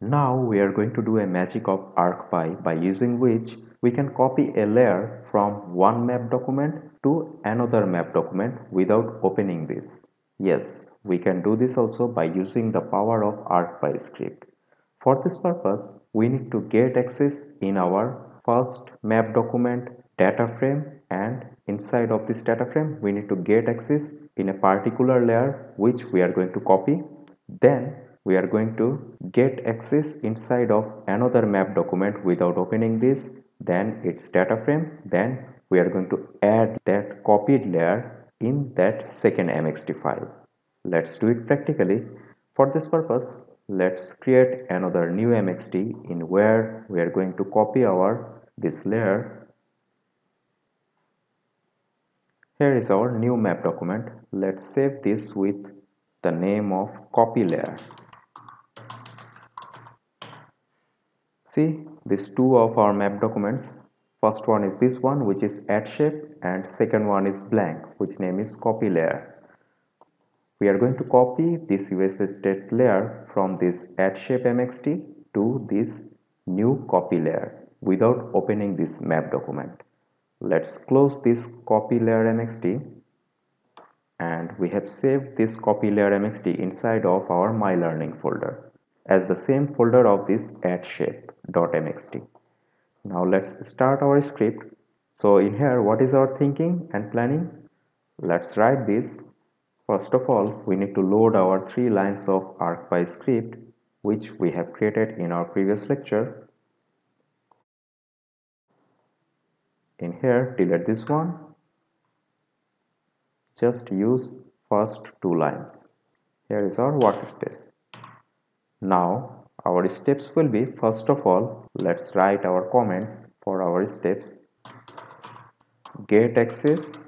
Now we are going to do a magic of ArcPy by using which we can copy a layer from one map document to another map document without opening this. Yes, we can do this also by using the power of ArcPy script. For this purpose, we need to get access in our first map document data frame, and inside of this data frame we need to get access in a particular layer which we are going to copy. Then we are going to get access inside of another map document without opening this, then its data frame. Then we are going to add that copied layer in that second mxt file. Let's do it practically. For this purpose, let's create another new mxt in where we are going to copy this layer. Here is our new map document. Let's save this with the name of copy layer. See, these two of our map documents. First one is this one, which is add shape, and second one is blank, which name is copy layer. We are going to copy this US state layer from this add shape mxt to this new copy layer without opening this map document. Let's close this copy layer mxt, and we have saved this copy layer mxt inside of our my learning folder as the same folder of this add shape.mxt. Now let's start our script. So in here, what is our thinking and planning? Let's write this. First of all, we need to load our 3 lines of ArcPy script which we have created in our previous lecture. In here, delete this one. Just use first 2 lines. Here is our workspace. Now our steps will be, first of all, let's write our comments for our steps. Get access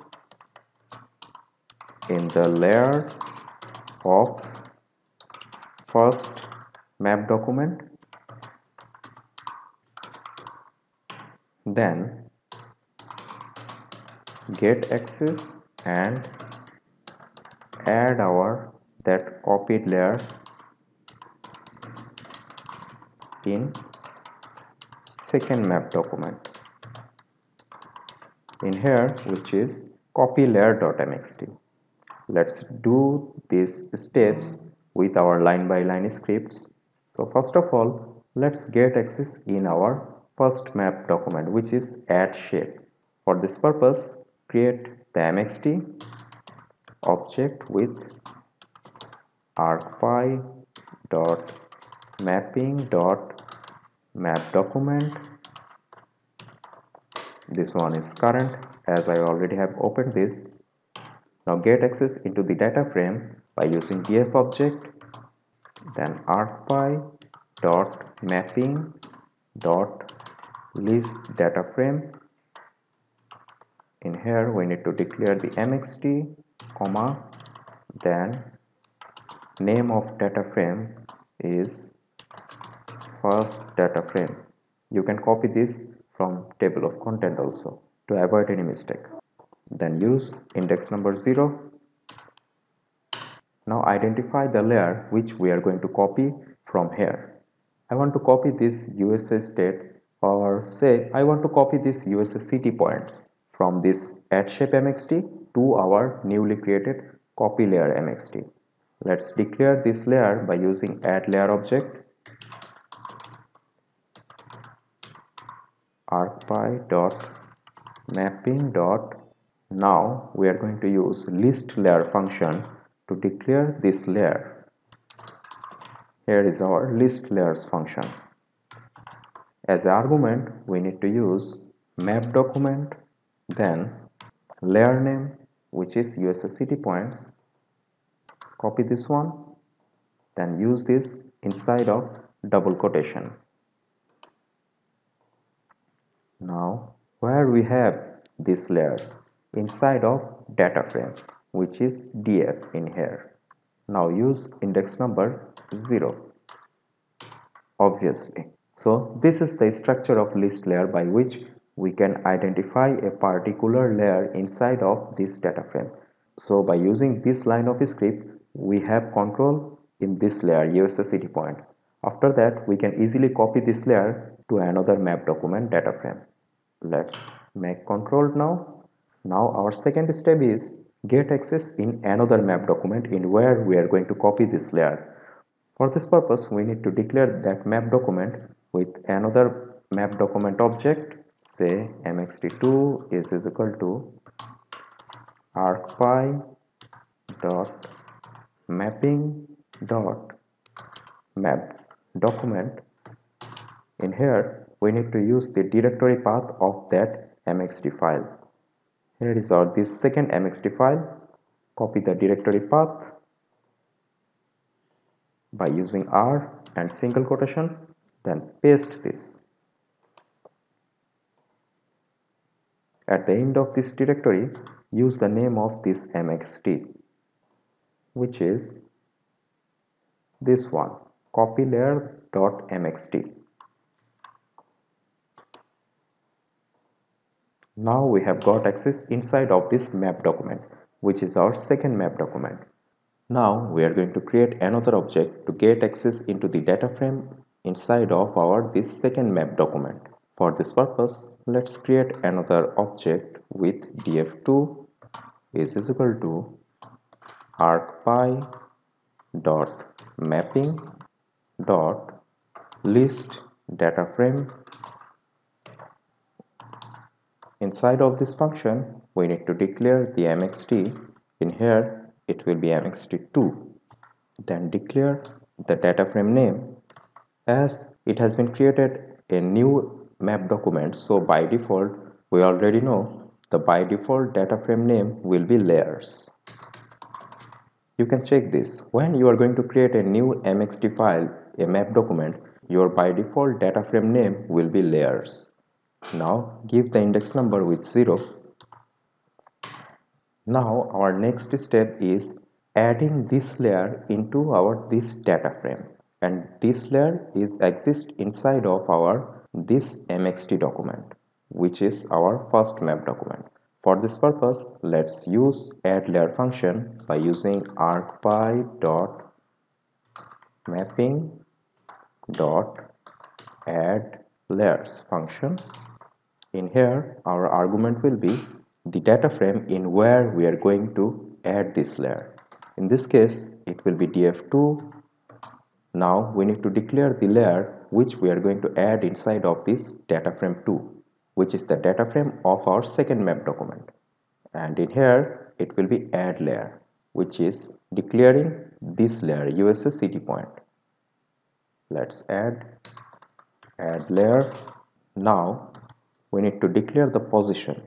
in the layer of first map document, then get access and add our that copied layer in second map document in here, which is copy layer.mxt. Let's do these steps with our line by line scripts. So first of all, let's get access in our first map document, which is add shape. For this purpose, create the mxt object with arcpy.mapping.mapDocument. This one is current as I already have opened this. Now get access into the data frame by using df object, then arcpy.mapping.listDataFrame. In here we need to declare the mxt, comma, then name of data frame is first data frame. You can copy this from table of content also to avoid any mistake. Then use index number 0. Now identify the layer which we are going to copy from here. I want to copy this USA state, or say I want to copy this USA city points from this add shape mxt to our newly created copy layer mxt. Let's declare this layer by using add layer object, arcpy.mapping. Now we are going to use list layer function to declare this layer. Here is our list layers function. As argument, we need to use map document, then layer name, which is USA city points. Copy this one, then use this inside of double quotation. Now where we have this layer, inside of data frame, which is df in here. Now use index number 0, obviously. So this is the structure of list layer by which we can identify a particular layer inside of this data frame. So by using this line of script, we have control in this layer USA city point. After that, we can easily copy this layer to another map document data frame. Let's make controlled now. Now our second step is get access in another map document in where we are going to copy this layer. For this purpose, we need to declare that map document with another map document object, say mxt2 is equal to arcpy.mapping.map document. In here we need to use the directory path of that mxt file. Here is our this second mxt file. Copy the directory path by using r and single quotation, then paste this. At the end of this directory, use the name of this mxt, which is this one, copy layer.mxt. Now we have got access inside of this map document, which is our second map document. Now we are going to create another object to get access into the data frame inside of our this second map document. For this purpose, let's create another object with df2 is equal to arcpy.mapping.listDataFrame. Inside of this function, we need to declare the mxt. In here it will be mxt2, then declare the data frame name. As it has been created a new map document, so by default we already know the by default data frame name will be layers. You can check this. When you are going to create a new mxt file, a map document, your by default data frame name will be layers. Now give the index number with 0. Now our next step is adding this layer into our this data frame, and this layer is exist inside of our this mxt document, which is our first map document. For this purpose, let's use add layer function by using arcpy.mapping.addLayers function. In here our argument will be the data frame in where we are going to add this layer. In this case it will be df2. Now we need to declare the layer which we are going to add inside of this data frame 2, which is the data frame of our second map document, and in here it will be add layer, which is declaring this layer uses city point. Let's add layer. Now we need to declare the position.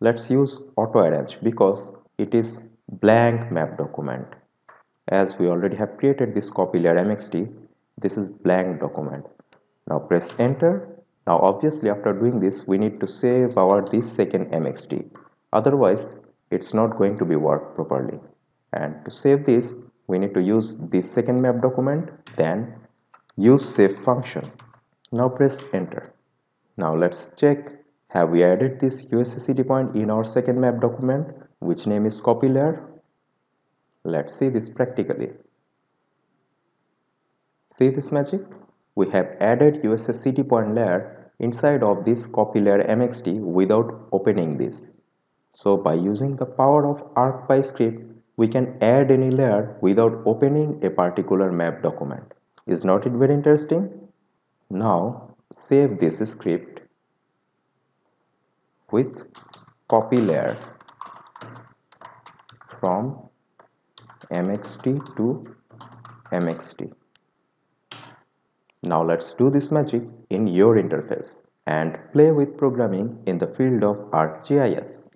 Let's use auto arrange because it is blank map document. As we already have created this copy layer mxt, this is blank document. Now press enter. Now obviously after doing this we need to save our this second mxt, otherwise it's not going to be work properly. And to save this we need to use this second map document, then use save function. Now press enter. Now let's check, have we added this USCD point in our second map document, which name is copy layer? Let's see this practically. See this magic? We have added USCD point layer inside of this copy layer mxt without opening this. So by using the power of ArcPy script, we can add any layer without opening a particular map document. Is not it very interesting? Now save this script with copy layer from mxt to mxt. Now let's do this magic in your interface and play with programming in the field of ArcGIS.